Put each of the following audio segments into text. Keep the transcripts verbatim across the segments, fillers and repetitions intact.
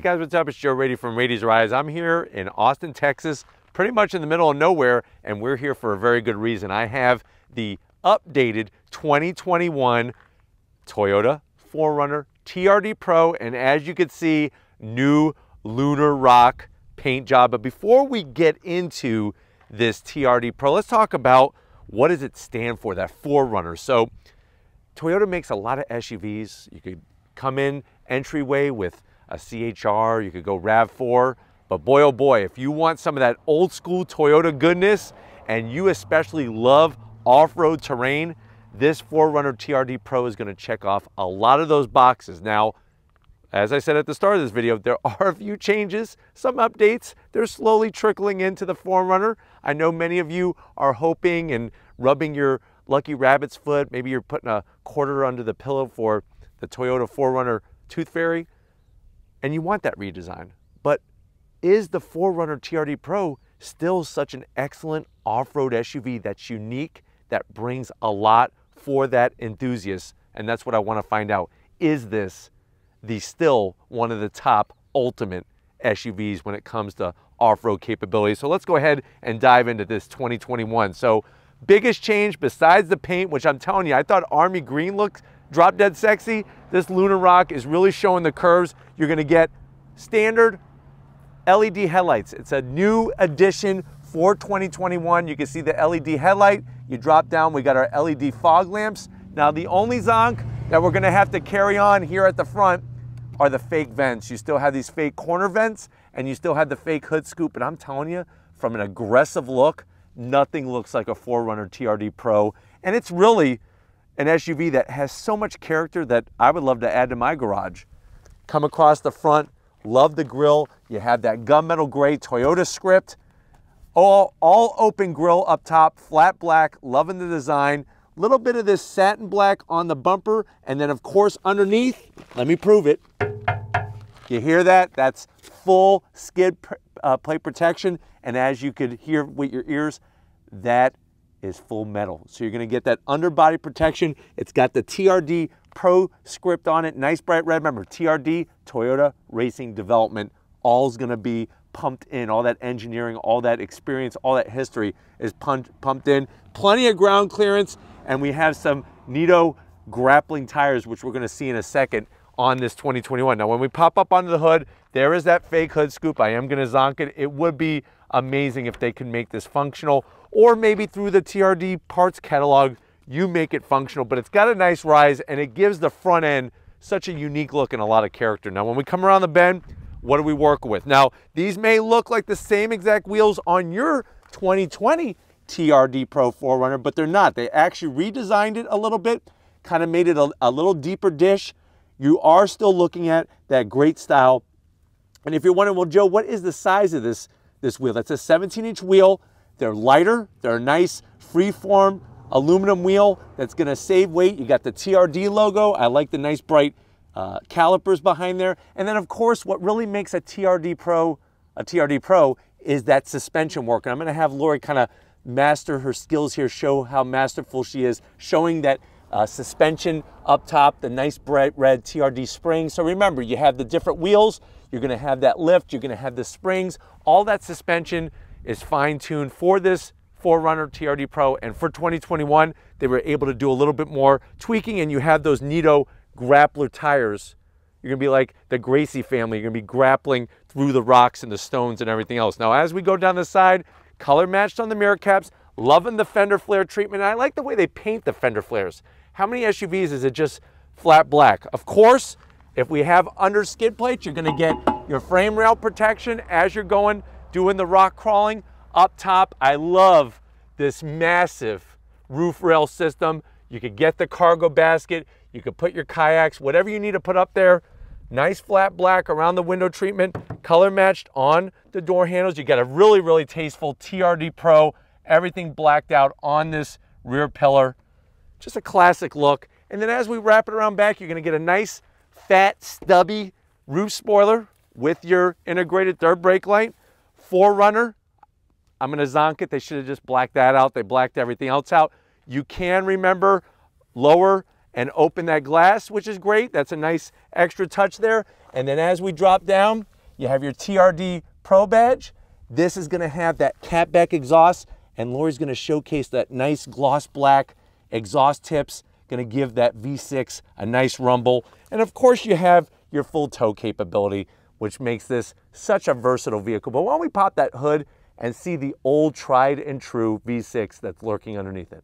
Hey guys, what's up? It's Joe Raiti from Raiti's Rides. I'm here in Austin, Texas, pretty much in the middle of nowhere, and we're here for a very good reason. I have the updated twenty twenty-one Toyota four runner T R D Pro, and as you can see, new Lunar Rock paint job. But before we get into this T R D Pro, let's talk about what does it stand for, that four runner. So Toyota makes a lot of S U Vs. You could come in entryway with a C H R, you could go RAV four, but boy oh boy, if you want some of that old school Toyota goodness and you especially love off-road terrain, this four runner T R D Pro is gonna check off a lot of those boxes. Now, as I said at the start of this video, there are a few changes, some updates. They're slowly trickling into the four runner. I know many of you are hoping and rubbing your lucky rabbit's foot. Maybe you're putting a quarter under the pillow for the Toyota four runner Tooth Fairy, and you want that redesign. But is the four runner T R D Pro still such an excellent off-road S U V that's unique, that brings a lot for that enthusiast? And that's what I want to find out. Is this the still one of the top ultimate S U Vs when it comes to off-road capabilities? So let's go ahead and dive into this twenty twenty-one. So biggest change besides the paint, which I'm telling you, I thought Army Green looked drop dead sexy. This Lunar Rock is really showing the curves. You're gonna get standard L E D headlights. It's a new addition for twenty twenty-one. You can see the L E D headlight. You drop down, we got our L E D fog lamps. Now the only zonk that we're gonna have to carry on here at the front are the fake vents. You still have these fake corner vents and you still have the fake hood scoop. And I'm telling you, from an aggressive look, nothing looks like a four runner T R D Pro. And it's really an S U V that has so much character that I would love to add to my garage. Come across the front, love the grille. You have that gunmetal gray Toyota script. All, all open grille up top, flat black, loving the design. Little bit of this satin black on the bumper. And then of course underneath, let me prove it. You hear that? That's full skid uh, plate protection. And as you could hear with your ears, that is full metal. So you're gonna get that underbody protection. It's got the T R D Pro script on it, nice bright red. Remember, T R D, Toyota Racing Development, all's gonna be pumped in. All that engineering, all that experience, all that history is pumped, pumped in. Plenty of ground clearance, and we have some Nitto grappling tires, which we're gonna see in a second on this twenty twenty-one. Now, when we pop up onto the hood, there is that fake hood scoop. I am gonna zonk it. It would be amazing if they can make this functional, or maybe through the T R D parts catalog, you make it functional, but it's got a nice rise and it gives the front end such a unique look and a lot of character. Now, when we come around the bend, what do we work with? Now, these may look like the same exact wheels on your twenty twenty T R D Pro four runner, but they're not. They actually redesigned it a little bit, kind of made it a, a little deeper dish. You are still looking at that great style. And if you're wondering, well, Joe, what is the size of this, this wheel? That's a seventeen inch wheel. They're lighter, they're a nice freeform aluminum wheel that's gonna save weight. You got the T R D logo. I like the nice bright uh, calipers behind there. And then of course, what really makes a T R D Pro, a T R D Pro is that suspension work. And I'm gonna have Lori kind of master her skills here, show how masterful she is, showing that uh, suspension up top, the nice bright red T R D spring. So remember, you have the different wheels, you're gonna have that lift, you're gonna have the springs, all that suspension is fine-tuned for this four runner T R D Pro, and for twenty twenty-one they were able to do a little bit more tweaking, and you have those Nitto grappler tires. You're gonna be like the Gracie family, you're gonna be grappling through the rocks and the stones and everything else. Now, as we go down the side, color matched on the mirror caps, loving the fender flare treatment. I like the way they paint the fender flares. How many S U Vs is it just flat black? Of course, if we have under skid plates, you're gonna get your frame rail protection as you're going doing the rock crawling. Up top, I love this massive roof rail system. You could get the cargo basket, you could put your kayaks, whatever you need to put up there. Nice flat black around the window treatment, color matched on the door handles. You got a really, really tasteful T R D Pro, everything blacked out on this rear pillar. Just a classic look. And then as we wrap it around back, you're gonna get a nice fat stubby roof spoiler with your integrated third brake light. four runner, I'm gonna zonk it. They should have just blacked that out. They blacked everything else out. You can remember lower and open that glass, which is great. That's a nice extra touch there. And then as we drop down, you have your T R D Pro badge. This is gonna have that catback exhaust, and Lori's gonna showcase that nice gloss black exhaust tips, gonna give that V six a nice rumble. And of course you have your full tow capability, which makes this such a versatile vehicle. But why don't we pop that hood and see the old tried and true V six that's lurking underneath it.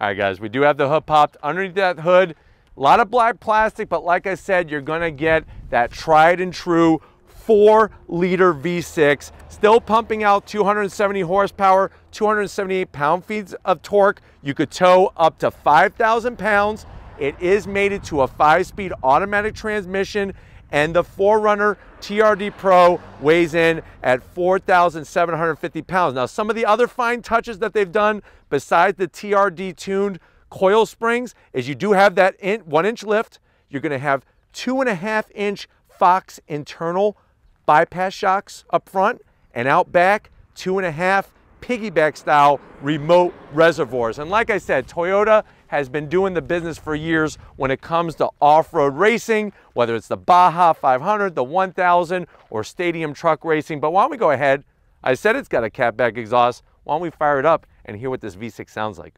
All right guys, we do have the hood popped. Underneath that hood, a lot of black plastic, but like I said, you're gonna get that tried and true four liter V six, still pumping out two hundred seventy horsepower, two hundred seventy-eight pound feet of torque. You could tow up to five thousand pounds. It is mated to a five speed automatic transmission, and the four runner T R D Pro weighs in at four thousand seven hundred fifty pounds. Now, some of the other fine touches that they've done besides the T R D tuned coil springs is you do have that in, one inch lift. You're gonna have two and a half inch Fox internal bypass shocks up front, and out back, two and a half piggyback style remote reservoirs. And like I said, Toyota has been doing the business for years when it comes to off-road racing, whether it's the Baja five hundred, the one thousand, or stadium truck racing. But why don't we go ahead? I said it's got a catback exhaust. Why don't we fire it up and hear what this V six sounds like?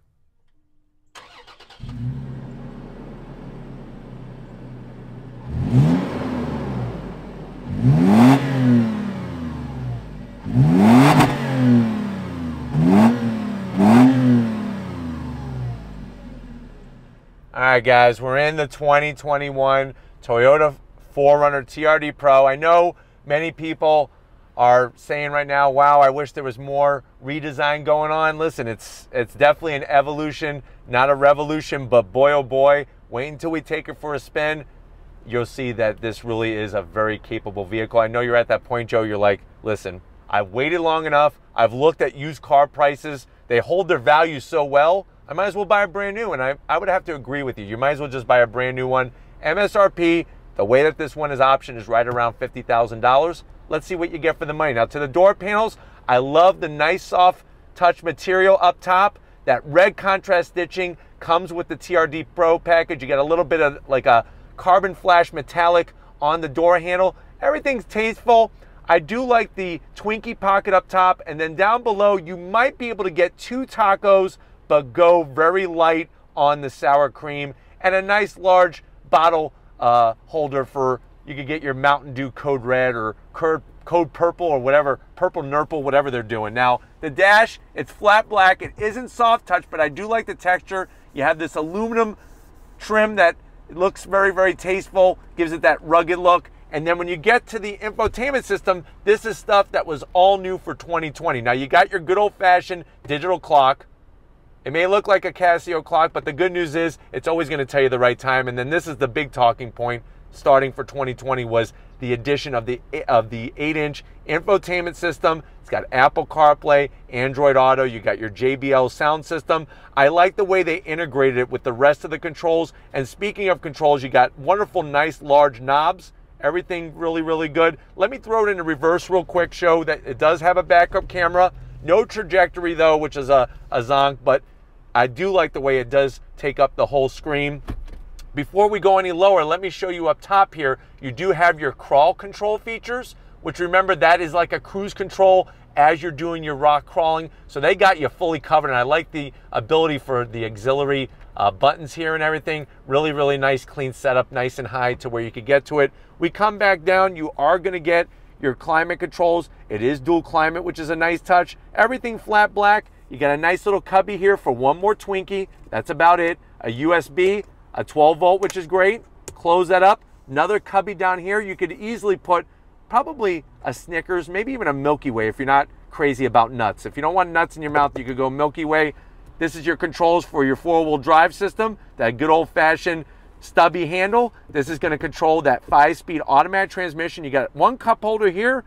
All right guys, we're in the twenty twenty-one Toyota four runner T R D Pro. I know many people are saying right now, wow, I wish there was more redesign going on. Listen, it's it's definitely an evolution, not a revolution, but boy oh boy, wait until we take it for a spin. You'll see that this really is a very capable vehicle. I know you're at that point, Joe, you're like, listen, I've waited long enough. I've looked at used car prices. They hold their value so well. I might as well buy a brand new, and I, I would have to agree with you. You might as well just buy a brand new one. M S R P, the way that this one is optioned, is right around fifty thousand dollars. Let's see what you get for the money. Now, to the door panels, I love the nice soft touch material up top. That red contrast stitching comes with the T R D Pro package. You get a little bit of like a carbon flash metallic on the door handle. Everything's tasteful. I do like the Twinkie pocket up top, and then down below, you might be able to get two tacos, but go very light on the sour cream, and a nice large bottle uh, holder for, you could get your Mountain Dew Code Red or Code Purple or whatever, Purple Nurple, whatever they're doing. Now, the dash, it's flat black. It isn't soft touch, but I do like the texture. You have this aluminum trim that looks very, very tasteful, gives it that rugged look. And then when you get to the infotainment system, this is stuff that was all new for twenty twenty. Now, you got your good old-fashioned digital clock. It may look like a Casio clock, but the good news is it's always going to tell you the right time. And then this is the big talking point starting for twenty twenty, was the addition of the of the eight inch infotainment system. It's got Apple CarPlay, Android Auto. You got your J B L sound system. I like the way they integrated it with the rest of the controls. And speaking of controls, you got wonderful, nice, large knobs. Everything really, really good. Let me throw it into reverse real quick, show that it does have a backup camera. No trajectory though, which is a, a zonk, but I do like the way it does take up the whole screen. Before we go any lower, let me show you up top here. You do have your crawl control features, which, remember, that is like a cruise control as you're doing your rock crawling. So they got you fully covered, and I like the ability for the auxiliary uh, buttons here and everything. Really, really nice, clean setup, nice and high to where you could get to it. We come back down, you are gonna get your climate controls. It is dual climate, which is a nice touch. Everything flat black. You got a nice little cubby here for one more Twinkie. That's about it. A U S B, a twelve volt, which is great. Close that up. Another cubby down here. You could easily put probably a Snickers, maybe even a Milky Way if you're not crazy about nuts. If you don't want nuts in your mouth, you could go Milky Way. This is your controls for your four-wheel drive system, that good old-fashioned stubby handle. This is going to control that five-speed automatic transmission. You got one cup holder here,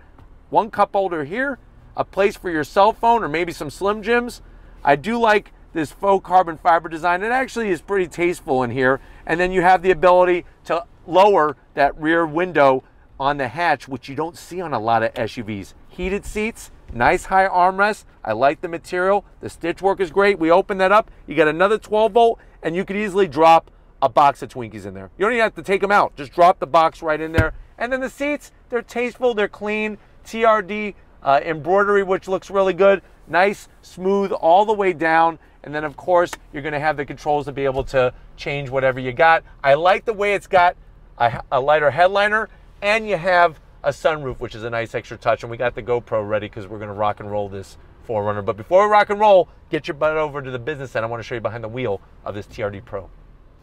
one cup holder here, a place for your cell phone or maybe some Slim Jims. I do like this faux carbon fiber design. It actually is pretty tasteful in here. And then you have the ability to lower that rear window on the hatch, which you don't see on a lot of S U Vs. Heated seats, nice high armrest. I like the material. The stitch work is great. We open that up. You got another twelve volt, and you could easily drop a box of Twinkies in there. You don't even have to take them out. Just drop the box right in there, And then the seats, they're tasteful, they're clean, T R D uh, embroidery, which looks really good, nice, smooth all the way down. And then of course, you're gonna have the controls to be able to change whatever you got. I like the way it's got a, a lighter headliner, and you have a sunroof, which is a nice extra touch. And we got the GoPro ready because we're gonna rock and roll this four runner. But before we rock and roll, get your butt over to the business end. I wanna show you behind the wheel of this T R D Pro.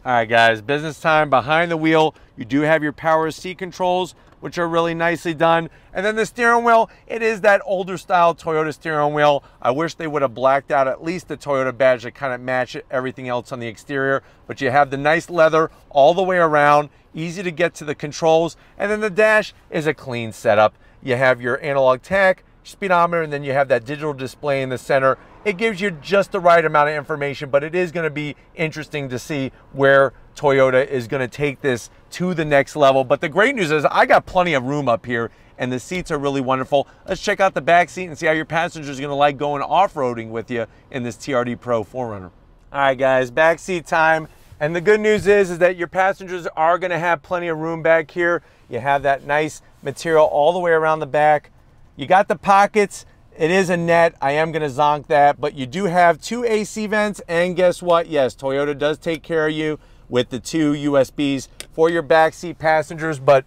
All right guys, business time, behind the wheel. You do have your power seat controls, which are really nicely done. And then the steering wheel, it is that older style Toyota steering wheel. I wish they would have blacked out at least the Toyota badge to kind of match everything else on the exterior. But you have the nice leather all the way around, easy to get to the controls. And then the dash is a clean setup. You have your analog tach, speedometer, and then you have that digital display in the center. It gives you just the right amount of information, but it is going to be interesting to see where Toyota is going to take this to the next level. But the great news is I got plenty of room up here, and the seats are really wonderful. Let's check out the back seat and see how your passenger is going to like going off-roading with you in this T R D Pro four runner. All right, guys, back seat time. And the good news is, is that your passengers are going to have plenty of room back here. You have that nice material all the way around the back. You got the pockets. It is a net. I am going to zonk that, but you do have two A C vents, and guess what? Yes, Toyota does take care of you with the two U S Bs for your backseat passengers, but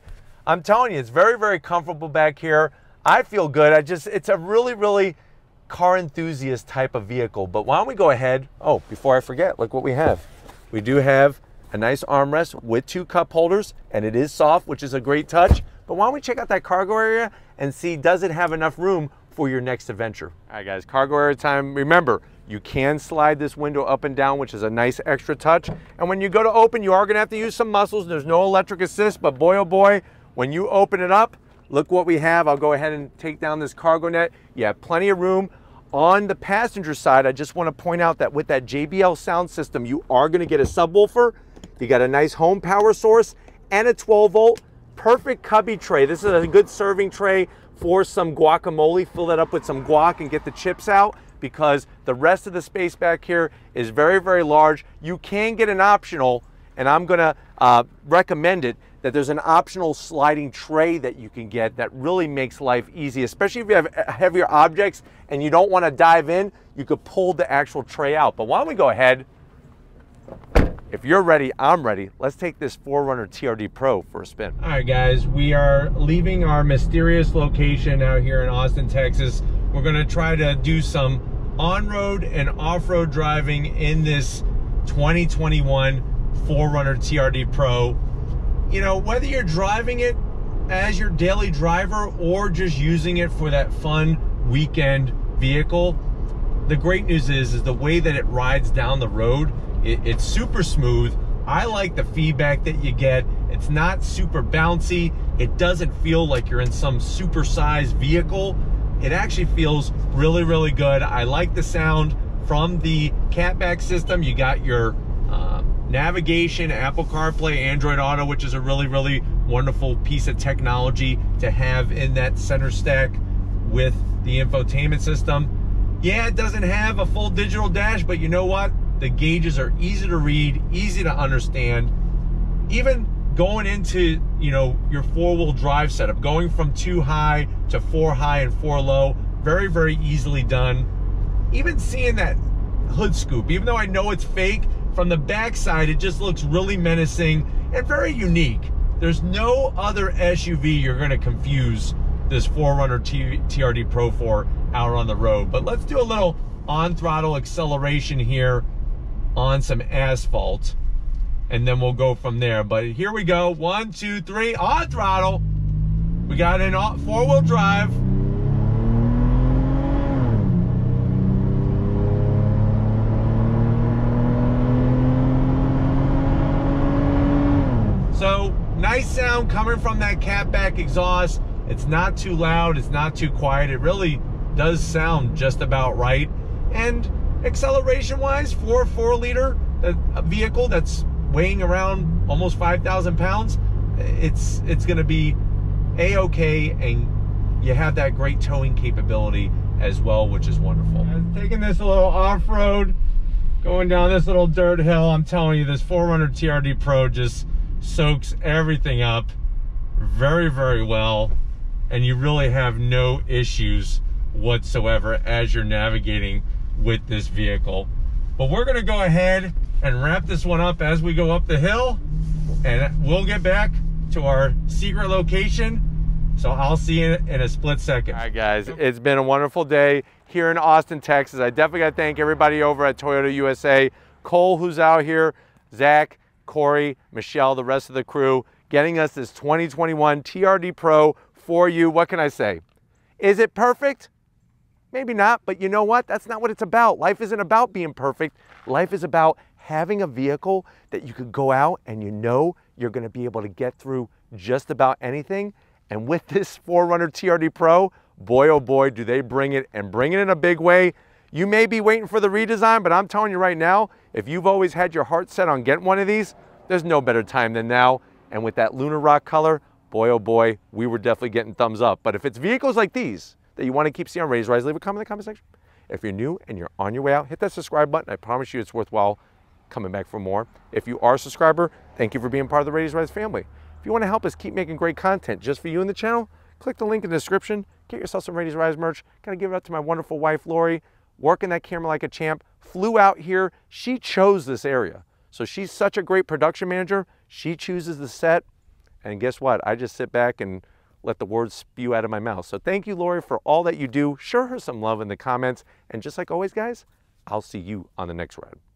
I'm telling you, it's very, very comfortable back here. I feel good. I just, it's a really, really car enthusiast type of vehicle, but why don't we go ahead? Oh, before I forget, look what we have. We do have a nice armrest with two cup holders, and it is soft, which is a great touch. But why don't we check out that cargo area and see, does it have enough room for your next adventure? All right, guys, cargo area time. Remember, you can slide this window up and down, which is a nice extra touch. And when you go to open, you are gonna have to use some muscles. There's no electric assist, but boy, oh boy, when you open it up, look what we have. I'll go ahead and take down this cargo net. You have plenty of room. On the passenger side, I just wanna point out that with that J B L sound system, you are gonna get a subwoofer. You got a nice home power source and a twelve volt. Perfect cubby tray. This is a good serving tray for some guacamole. Fill that up with some guac and get the chips out, because the rest of the space back here is very, very large. You can get an optional, and I'm gonna uh, recommend it, that there's an optional sliding tray that you can get that really makes life easy, especially if you have heavier objects and you don't wanna dive in, you could pull the actual tray out. But why don't we go ahead? If you're ready, I'm ready. Let's take this four runner T R D Pro for a spin. All right, guys, we are leaving our mysterious location out here in Austin, Texas. We're gonna try to do some on-road and off-road driving in this twenty twenty-one four runner T R D Pro. You know, whether you're driving it as your daily driver or just using it for that fun weekend vehicle, the great news is, is the way that it rides down the road, it's super smooth. I like the feedback that you get. It's not super bouncy. It doesn't feel like you're in some supersized vehicle. It actually feels really, really good. I like the sound from the catback system. You got your uh, navigation, Apple CarPlay, Android Auto, which is a really, really wonderful piece of technology to have in that center stack with the infotainment system. Yeah, it doesn't have a full digital dash, but you know what? The gauges are easy to read, easy to understand. Even going into, you know, your four-wheel drive setup, going from two high to four high and four low, very, very easily done. Even seeing that hood scoop, even though I know it's fake, from the backside, it just looks really menacing and very unique. There's no other S U V you're gonna confuse this four runner T R D Pro for out on the road. But let's do a little on-throttle acceleration here on some asphalt, and then we'll go from there. But here we go, one, two, three, on throttle. We got an four-wheel drive. So nice sound coming from that catback exhaust. It's not too loud, it's not too quiet. It really does sound just about right. And acceleration-wise, for a four-liter vehicle that's weighing around almost five thousand pounds, it's it's going to be a-okay, and you have that great towing capability as well, which is wonderful. I'm taking this a little off-road, going down this little dirt hill. I'm telling you, this four runner T R D Pro just soaks everything up. very, very well, and you really have no issues whatsoever as you're navigating with this vehicle. But we're gonna go ahead and wrap this one up as we go up the hill, and we'll get back to our secret location. So I'll see you in a split second. All right, guys, it's been a wonderful day here in Austin, Texas. I definitely gotta thank everybody over at Toyota U S A, Cole, who's out here, Zach, Corey, Michelle, the rest of the crew, getting us this twenty twenty-one T R D Pro for you. What can I say? Is it perfect? Maybe not, but you know what? That's not what it's about. Life isn't about being perfect. Life is about having a vehicle that you could go out and you know you're gonna be able to get through just about anything. And with this four runner T R D Pro, boy oh boy, do they bring it, and bring it in a big way. You may be waiting for the redesign, but I'm telling you right now, if you've always had your heart set on getting one of these, there's no better time than now. And with that Lunar Rock color, boy oh boy, we were definitely getting thumbs up. But if it's vehicles like these that you want to keep seeing on Raiti's Rides, leave a comment in the comment section. If you're new and you're on your way out, hit that subscribe button. I promise you it's worthwhile coming back for more. If you are a subscriber, thank you for being part of the Raiti's Rides family. If you want to help us keep making great content just for you and the channel, click the link in the description, get yourself some Raiti's Rides merch. Gotta give it up to my wonderful wife, Lori, working that camera like a champ, flew out here. She chose this area. So she's such a great production manager. She chooses the set, and guess what? I just sit back and let the words spew out of my mouth. So thank you, Lori, for all that you do. Show her some love in the comments. And just like always, guys, I'll see you on the next ride.